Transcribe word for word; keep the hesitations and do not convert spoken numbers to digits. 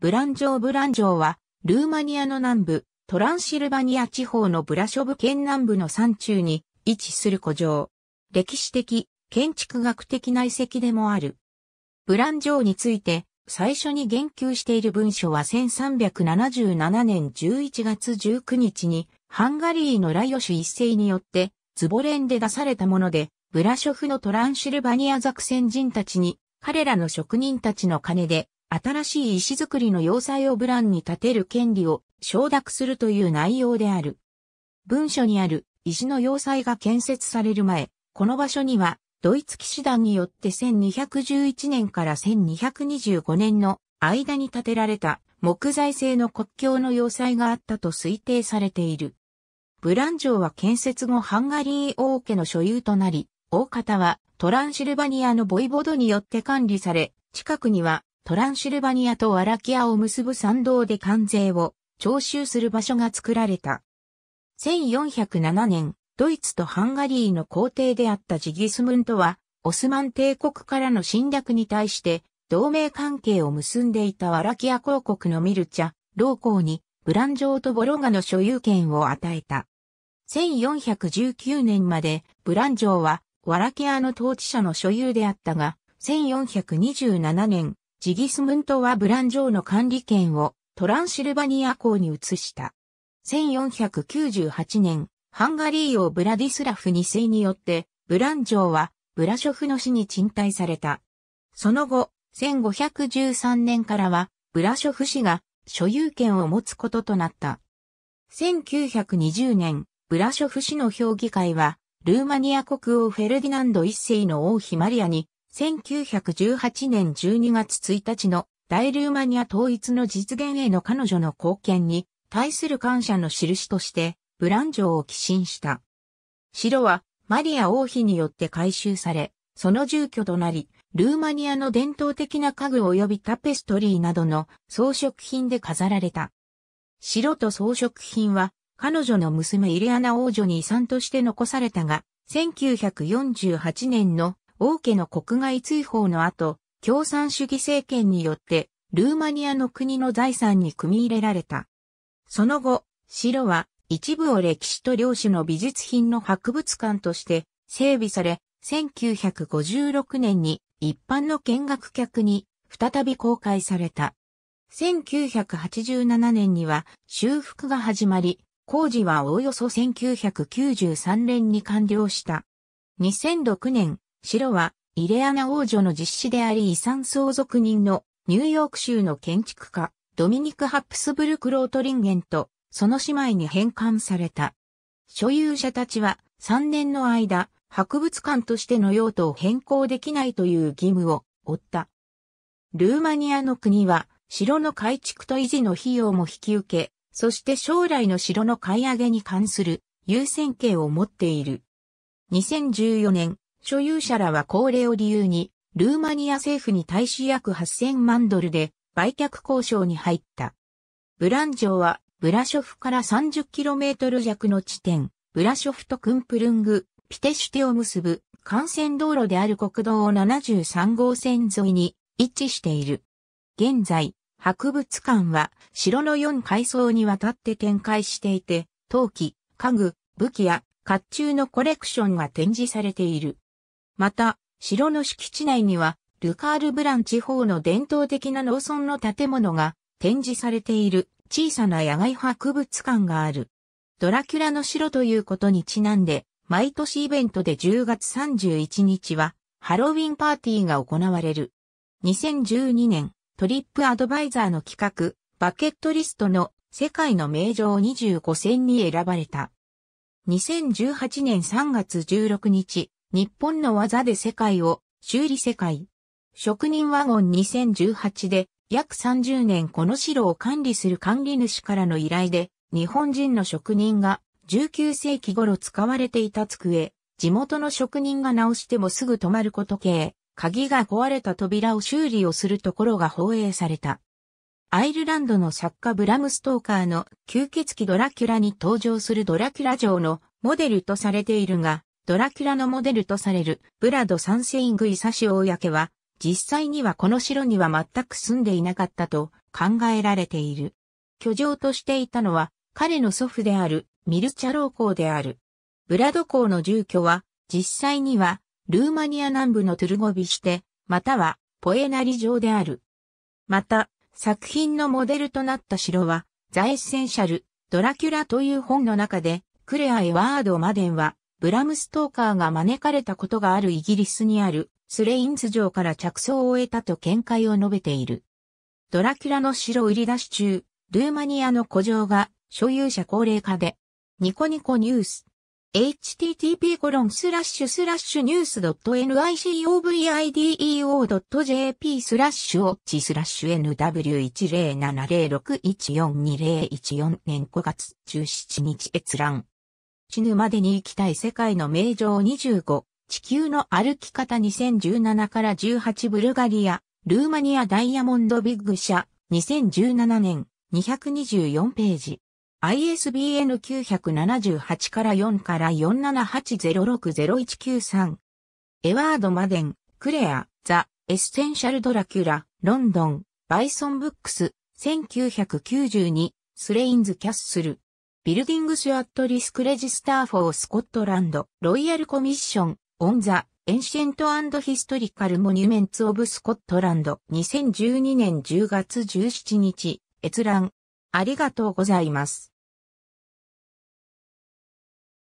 ブラン城ブラン城は、ルーマニアの南部、トランシルバニア地方のブラショブ県南部の山中に位置する古城。歴史的、建築学的な遺跡でもある。ブラン城について、最初に言及している文書はせんさんびゃくななじゅうななねんじゅういちがつじゅうくにちに、ハンガリーのラヨシュ一世によって、ズボレンで出されたもので、ブラショフのトランシルバニアザクセン人たちに、彼らの職人たちの金で、新しい石造りの要塞をブランに建てる権利を承諾するという内容である。文書にある石の要塞が建設される前、この場所にはドイツ騎士団によってせんにひゃくじゅういちねんからせんにひゃくにじゅうごねんの間に建てられた木材製の国境の要塞があったと推定されている。ブラン城は建設後ハンガリー王家の所有となり、大方はトランシルバニアのボイボドによって管理され、近くにはトランシルバニアとワラキアを結ぶ参道で関税を徴収する場所が作られた。せんよんひゃくななねん、ドイツとハンガリーの皇帝であったジギスムントは、オスマン帝国からの侵略に対して、同盟関係を結んでいたワラキア公国のミルチャ、老公に、ブラン城とボロガの所有権を与えた。せんよんひゃくじゅうきゅうねんまで、ブラン城は、ワラキアの統治者の所有であったが、せんよんひゃくにじゅうななねん、ジギスムントはブラン城の管理権をトランシルバニア公に移した。せんよんひゃくきゅうじゅうはちねん、ハンガリー王ブラディスラフにせいによって、ブラン城はブラショフの死に賃貸された。その後、せんごひゃくじゅうさんねんからは、ブラショフ氏が所有権を持つこととなった。せんきゅうひゃくにじゅうねん、ブラショフ氏の評議会は、ルーマニア国王フェルディナンドいっせいの王妃マリアに、せんきゅうひゃくじゅうはちねんじゅうにがつついたちの大ルーマニア統一の実現への彼女の貢献に対する感謝の印としてブラン城を寄進した。城はマリア王妃によって改修され、その住居となり、ルーマニアの伝統的な家具及びタペストリーなどの装飾品で飾られた。城と装飾品は彼女の娘イレアナ王女に遺産として残されたが、せんきゅうひゃくよんじゅうはちねんの王家の国外追放の後、共産主義政権によって、ルーマニアの国の財産に組み入れられた。その後、城は一部を歴史と領主の美術品の博物館として整備され、せんきゅうひゃくごじゅうろくねんに一般の見学客に再び公開された。せんきゅうひゃくはちじゅうななねんには修復が始まり、工事はおおよそせんきゅうひゃくきゅうじゅうさんねんに完了した。にせんろくねん、城は、イレアナ王女の実子であり遺産相続人のニューヨーク州の建築家、ドミニク・ハプスブルク・ロートリンゲンと、その姉妹に返還された。所有者たちは、さんねんの間、博物館としての用途を変更できないという義務を負った。ルーマニアの国は、城の改築と維持の費用も引き受け、そして将来の城の買い上げに関する優先権を持っている。にせんじゅうよねん、所有者らは高齢を理由に、ルーマニア政府に対し約はっせんまんドルで売却交渉に入った。ブラン城は、ブラショフから さんじゅっキロメートル 弱の地点、ブラショフとクンプルング、ピテシュテを結ぶ幹線道路である国道ななじゅうさんごうせん沿いに位置している。現在、博物館は城のよんかいそうにわたって展開していて、陶器、家具、武器や甲冑のコレクションが展示されている。また、城の敷地内には、ルカール・ブラン地方の伝統的な農村の建物が展示されている小さな野外博物館がある。ドラキュラの城ということにちなんで、毎年イベントでじゅうがつさんじゅういちにちはハロウィンパーティーが行われる。にせんじゅうにねん、トリップアドバイザーの企画、バケットリストの世界の名城にじゅうごせんに選ばれた。にせんじゅうはちねんさんがつじゅうろくにち、日本の技で世界を、修理世界。職人ワゴンにせんじゅうはちで、約さんじゅうねんこの城を管理する管理主からの依頼で、日本人の職人が、じゅうきゅうせいきごろ使われていた机、地元の職人が直してもすぐ止まること系、鍵が壊れた扉を修理をするところが放映された。アイルランドの作家ブラム・ストーカーの吸血鬼ドラキュラに登場するドラキュラ城のモデルとされているが、ドラキュラのモデルとされるヴラドさんせいグイサシ公は、実際にはこの城には全く住んでいなかったと考えられている。居城としていたのは彼の祖父であるミルチャロー公である。ブラド公の住居は実際にはルーマニア南部のトゥルゴビシテ、またはポエナリ城である。また作品のモデルとなった城はザ・エッセンシャル・ドラキュラという本の中でクレア・エワード・マデンはブラム・ストーカーが招かれたことがあるイギリスにあるスレインズ城から着想を得たと見解を述べている。ドラキュラの城売り出し中、ルーマニアの古城が所有者高齢化で。ニコニコニュース エイチティーティーピーコロンスラッシュスラッシュニュースドットエヌアイシーオブイアイディーイーオードットジェーピー スラッシュウォッチスラッシュ エヌダブリューいちゼロななゼロろくいちよんにゼロいちよんねんごがつじゅうしちにち閲覧。死ぬまでに生きたい世界の名城にじゅうご、地球の歩き方にせんじゅうななからじゅうはちブルガリア、ルーマニアダイヤモンドビッグ社、にせんじゅうななねん、にひゃくにじゅうよんページ。アイエスビーエヌきゅうななはちからよんからよんななはちゼロろくゼロいちきゅうさん。エワード・マデン、クレア、ザ・エッセンシャル・ドラキュラ、ロンドン、バイソン・ブックス、せんきゅうひゃくきゅうじゅうに、スレインズ・キャッスル。ビルディングス・アット・リスク・レジスター・フォー・スコットランド、ロイヤル・コミッション、オン・ザ・エンシェント・アンド・ヒストリカル・モニュメンツ・オブ・スコットランド、にせんじゅうにねんじゅうがつじゅうしちにち、閲覧。ありがとうございます。